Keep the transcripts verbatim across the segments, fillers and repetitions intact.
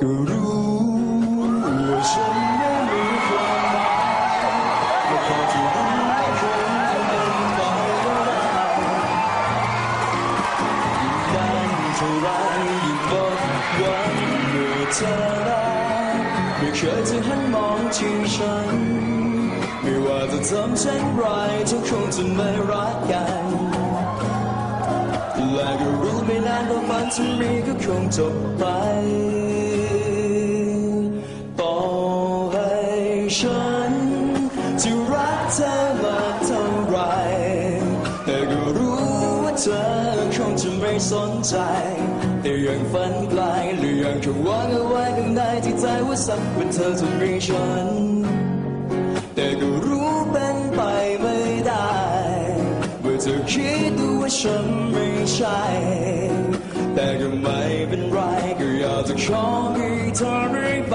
ก็รู้ว่าฉันไม่มีความหมายและพอที่รู้คงจะเดินต่อไปได้ยิ่งนานเท่าไรยิ่งบอกวันเมื่อเธอรักไม่เคยจะหันมองที่ฉันไม่ว่าจะทำเช่นไรเธอคงจะไม่รักกันและก็รู้ไม่นานว่ามันจะมีก็คงจบไปต่อให้ฉันจะรักเธอมากเท่าไรแต่ก็รู้ว่าเธอคงจะไม่สนใจแต่ยังฝันไกลหรือยังคงวางเอาไว้ข้างในที่ใจว่าสักวันเธอจะมีฉันแต่ก็รู้เป็นไปไม่ได้เมื่อเธอคิดดูว่าฉันไม่ใช่แต่ก็ไม่เป็นไรก็อยากจะขอให้เธอได้ไป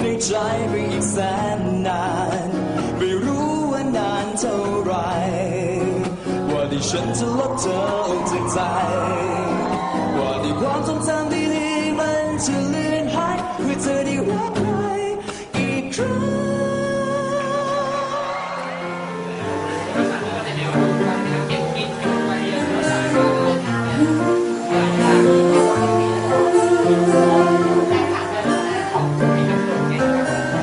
ในใจไปอีกแสนนานไม่รู้ว่านานเท่าไรว่าที่ฉันจะลบเธอออกจากใจว่าที่ความทรงจำดีๆมันจะเลือนหายเพื่อเธอได้รักใครอีกครั้งใ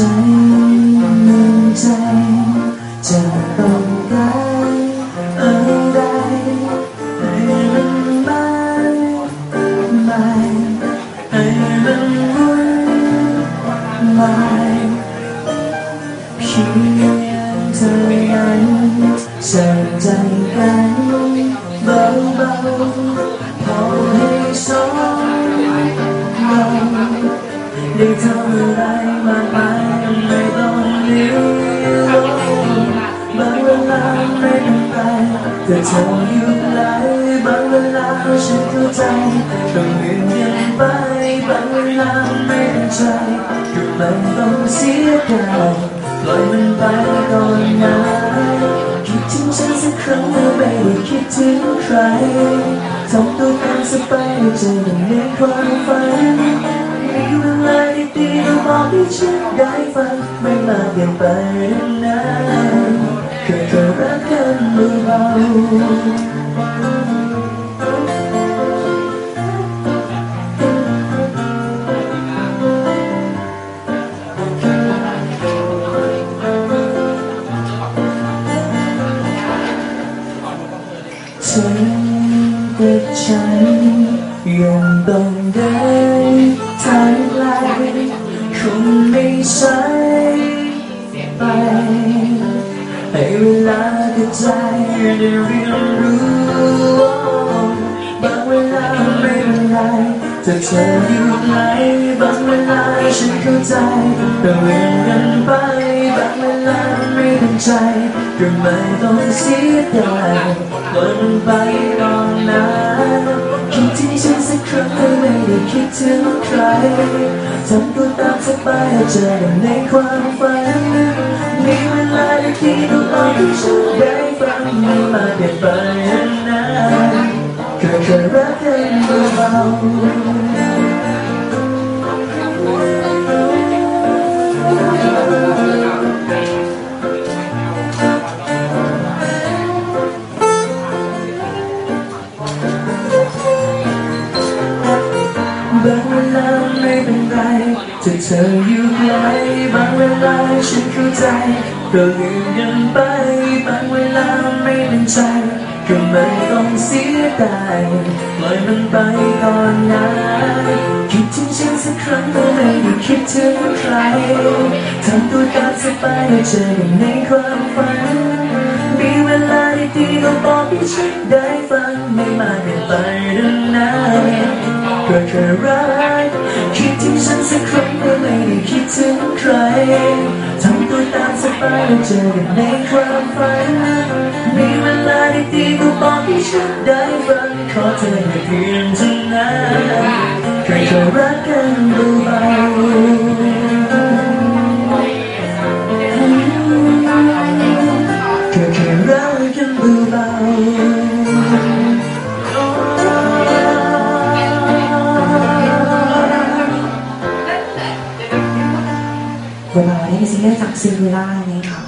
จมันใจจะต้องการอะไรให้มันไม่ไม่ให้มันวุ่นวายเพียงเท่านั้นใส่ใจกันเบาเบาพอให้สองเราได้เท่าไรมากมายไม่ต้องเลี้ยวบางเวลาไม่ต้องไปแต่เธออยู่ไหนบางเวลาฉันเข้าใจต้องเลี่ยงยังไปบางเวลาไม่ต้องใจก็ไม่ต้องเสียใจปล่อยมันไปก่อนนะคิดถึงฉันสักครั้งเมื่อไม่ได้คิดถึงใครทำตัวเป็นสบายใจในความฝันเวลาดีๆก็บอกให้ฉันได้ฟังไม่มากเกินไปนะแค่เธอรักกันเบาๆฉันกับฉันยังต้องได้ทางไกลคงไม่ใช่ไปให้เวลากับใจได้เรียนรู้บางเวลาไม่เป็นไรแต่เธออยู่ไหนบางเวลาฉันเข้าใจแต่เวียนกันไปบางเวลาไม่ตั้งใจก็ไม่ต้องเสียดายปล่อยมันไปตอนนั้นคิดถึงฉันสักครั้งเธอไม่ได้คิดถึงใครทำตัวตามสบายใจในความฝันมีเวลาได้ที่ดูตอนที่ฉันได้ฟังไม่มาเปลี่ยนไปนานแค่เธอรักกันเบาบางเวลาไม่เป็นไรแต่เธออยู่ไกลบางเวลาฉันเข้าใจก็ลืมกันไปบางเวลาไม่เป็นใจก็ไม่ต้องเสียดายปล่อยมันไปตอนนั้นคิดถึงฉันสักครั้งก็ไม่ได้คิดถึงใครทำตัวตามสบายเจอกันในความฝันมีเวลาดีๆก็บอกให้ฉันได้ฟังไม่มาเปลี่ยนไปดังนั้นก็แค่รักคิดถึงฉันสักครั้งก็ไม่ได้คิดถึงใครทำตัวตามสบายเจอกันในความฝันมีเวลาดีๆก็บอกให้ฉันได้ฟังขอเธออย่าเพียงเท่านั้นแค่รักกันเบาๆแค่แค่รักกันเบาๆOh เป็นซิงเกิลจากซิงเกิลล่านี้ค่ะ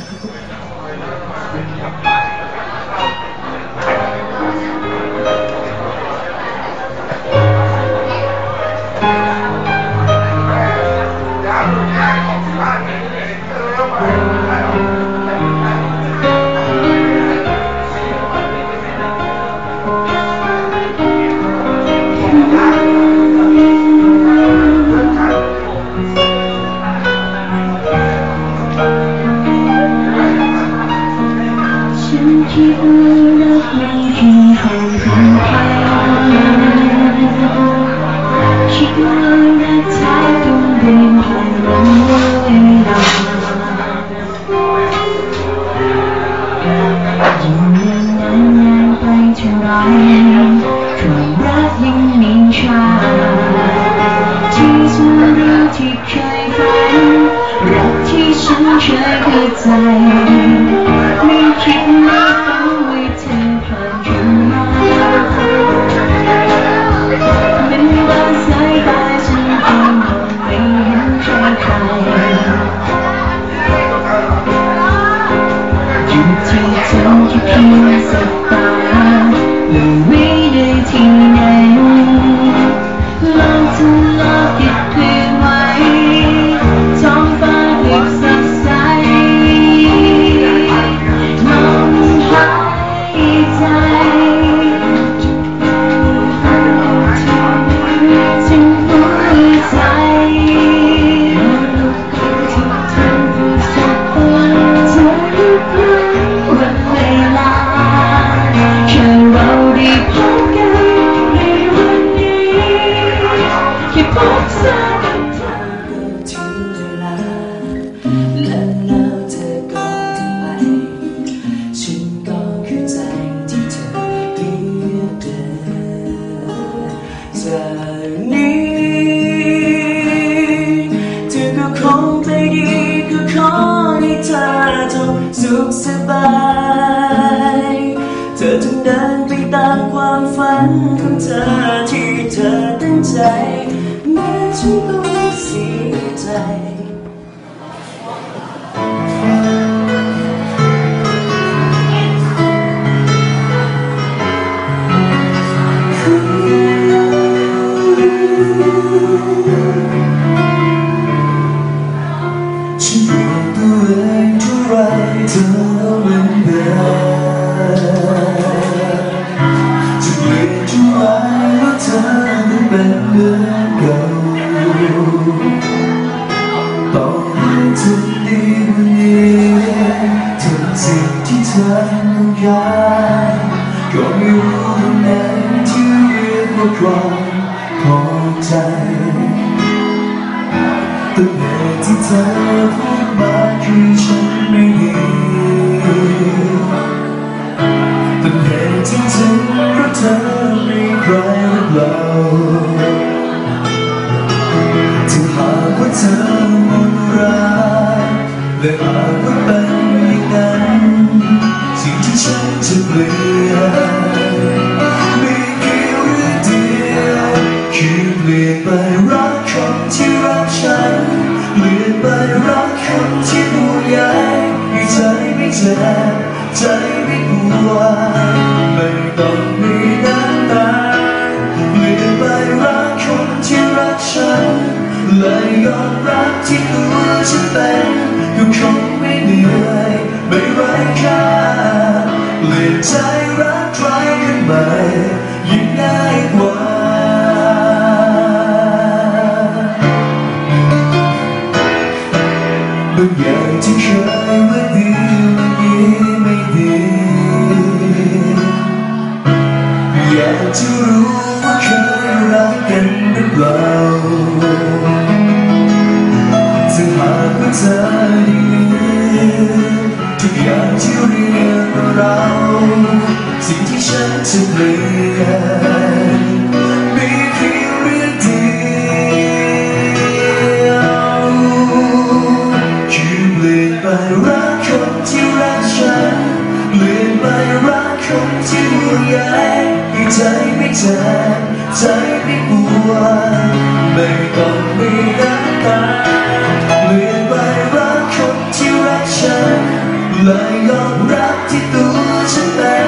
เลยยอมรับที่ตัวฉันนั้น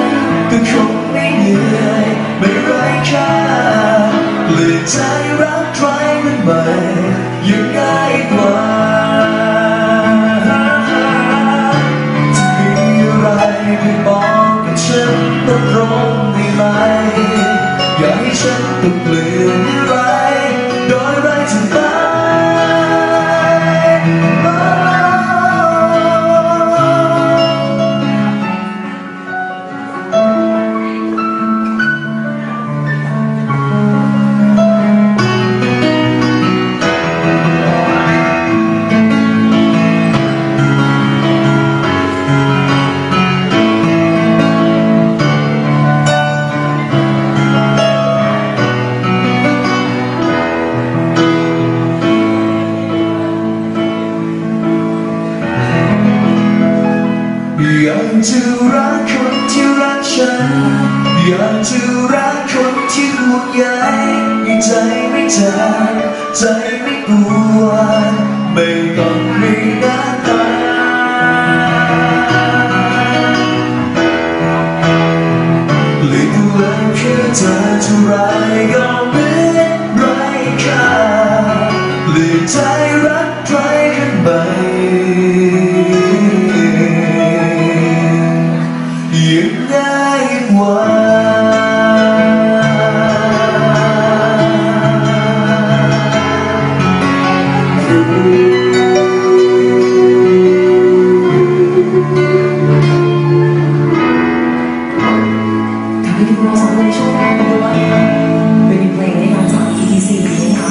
ก็คงไม่เหนื่อยไม่ไร้ค่าเปลี่ยนใจรักใครนั้นไปยังง่ายกว่าจะมีอะไรไปบอกกับฉันตรงๆได้ไหมอย่าให้ฉันต้องเปลี่ยนไปโดยไร้จุดหมายอยากจะรักคนที่รักฉันอยากจะรักคนที่ห่วงใยให้ใจไม่จางใจไม่กลัวไม่ต้องมีหน้าตาหลีกเลยแค่เธอเท่าไรก็ไม่ไร้ค่าหลีกใจรักใครกันไปยังง่ายกว่าการที่เราสองคนในช่วงแรกเป็นว่าเป็นเพลงในงานจาก อี ที ซี นะคะ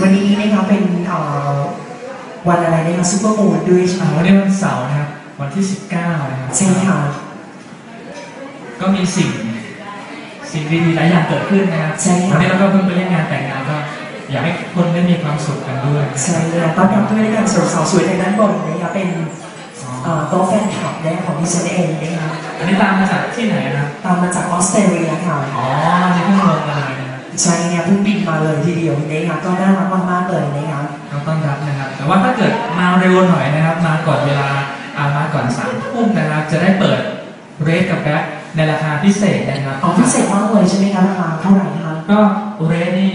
วันนี้นะคะเป็นวันอะไรนะคะซุปเปอร์มูนด้วยใช่ไหมวันนี้วันเสาร์นะครับวันที่สิบเก้านะครับใช่ค่ะก็มีสิ่งสิ่งดีๆหลายอย่างเกิดขึ้นนะครับวันนี้เราก็เพิ่งไปเล่นงานแต่งงานก็อยากให้คนได้มีความสุขกันด้วยใช่แล้วตอนรับด้วยกันสาวสวยในด้านบนนี้เป็นโต๊ะแฟนคลับแรกของดิฉันเองนะครับอันนี้ตามมาจากที่ไหนนะตามมาจากออสเตรเลียค่ะอ๋อนี่เพิ่งลงมาเลยนะใช่เนี่ยเพิ่งบินมาเลยทีเดียวนะครับก็น่ารักมากๆเลยนะครับต้อนรับนะครับแต่ว่าถ้าเกิดมาเร็วหน่อยนะครับมาก่อนเวลามาก่อนสามทุ่มนะครับจะได้เปิดเรทกับแบ็คในราคาพิเศษนะครับอ๋อพิเศษมากเลยใช่ไหมคะราคาเท่าไหร่คะก็เรทนี่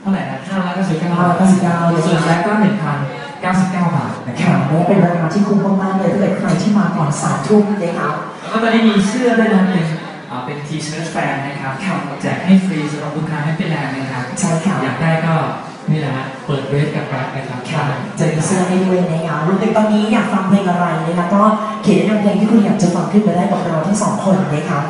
เท่าไหร่นะห้าร้อยเก้าสิบเก้าห้าร้อยเก้าสิบเก้าส่วนแบ็คก็หนึ่งพันเก้าสิบเก้าบาทนะครับและเป็นราคาที่คุ้มมากเลยถ้าเกิดใครที่มาก่อนสามทุ่มนะคะแล้วก็ตอนนี้มีเสื้อด้วยนะเป็นเป็นทีเชิร์ตแฟนนะครับแจกให้ฟรีสำหรับลูกค้าให้เป็นแรงนะครับใช่ค่ะอยากได้ก็นี่แหละเปิดเวทกับแบ็คนะครับค่ะเจอเสื้อให้ด้วยนะคะรู้สึกตอนนี้อยากฟังเพลงอะไรนะคะก็เขียนแนะนำเพลงที่คุณอยากจะฟังขึ้นมาได้กับเราทั้งสองคนนะคะ